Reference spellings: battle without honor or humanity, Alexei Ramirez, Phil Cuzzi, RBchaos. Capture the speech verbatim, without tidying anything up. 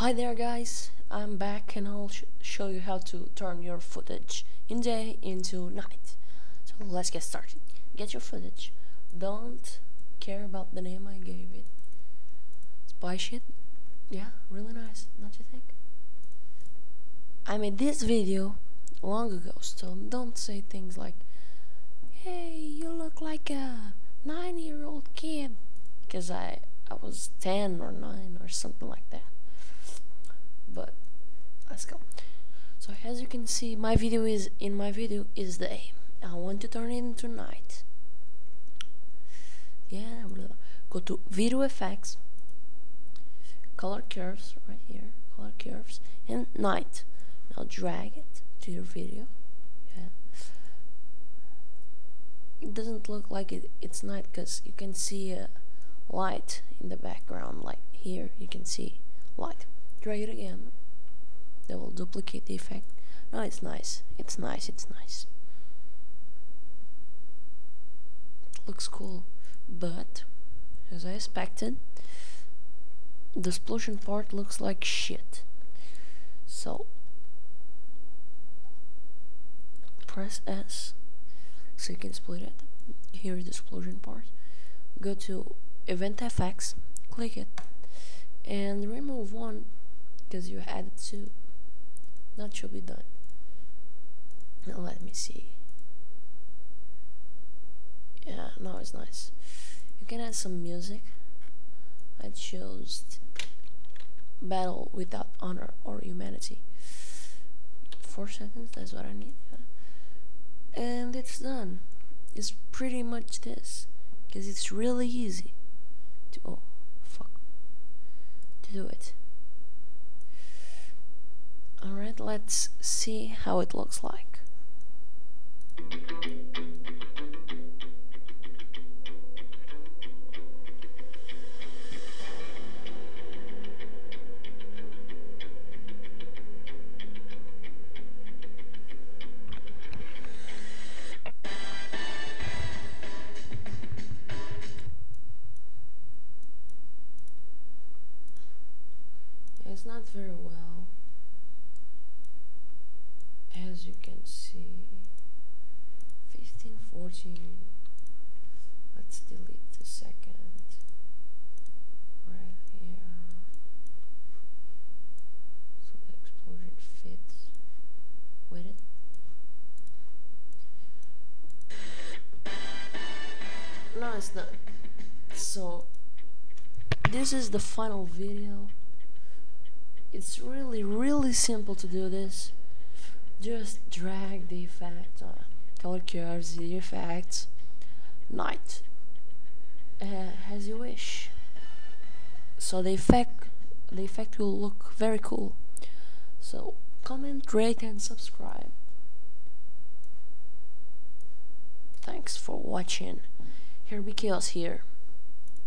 Hi there guys, I'm back and I'll sh show you how to turn your footage in day into night. So let's get started. Get your footage. Don't care about the name I gave it. Spy shit. Yeah, really nice, don't you think? I made this video long ago, so don't say things like, hey, you look like a nine year old kid, because I, I was ten or nine or something like that. But let's go. So as you can see, my video is in my video is day. I want to turn it into night. Yeah, go to video effects, color curves right here, color curves, and night. Now drag it to your video. Yeah, it doesn't look like it, it's night because you can see a light in the background. Like here, you can see light. Try it again. They will duplicate the effect. No, it's nice. It's nice. It's nice. Looks cool, but as I expected, the explosion part looks like shit. So press S so you can split it. Here is the explosion part. Go to Event F X, click it, and remove one, because you added two. That should be done. Now let me see. Yeah, now it's nice. You can add some music. I chose Battle Without Honor or Humanity. Four seconds, that's what I need. Yeah. And it's done. It's pretty much this, because it's really easy to oh fuck to do it. Alright, let's see how it looks like. It's not very well, as you can see. Fifteen fourteen. Let's delete the second right here so the explosion fits with it. No, it's not. So this is the final video. It's really really simple to do this. Just drag the effect, uh, color curves, the effects, night, uh, as you wish. So the effect, the effect will look very cool. So comment, rate, and subscribe. Thanks for watching. RBchaos here.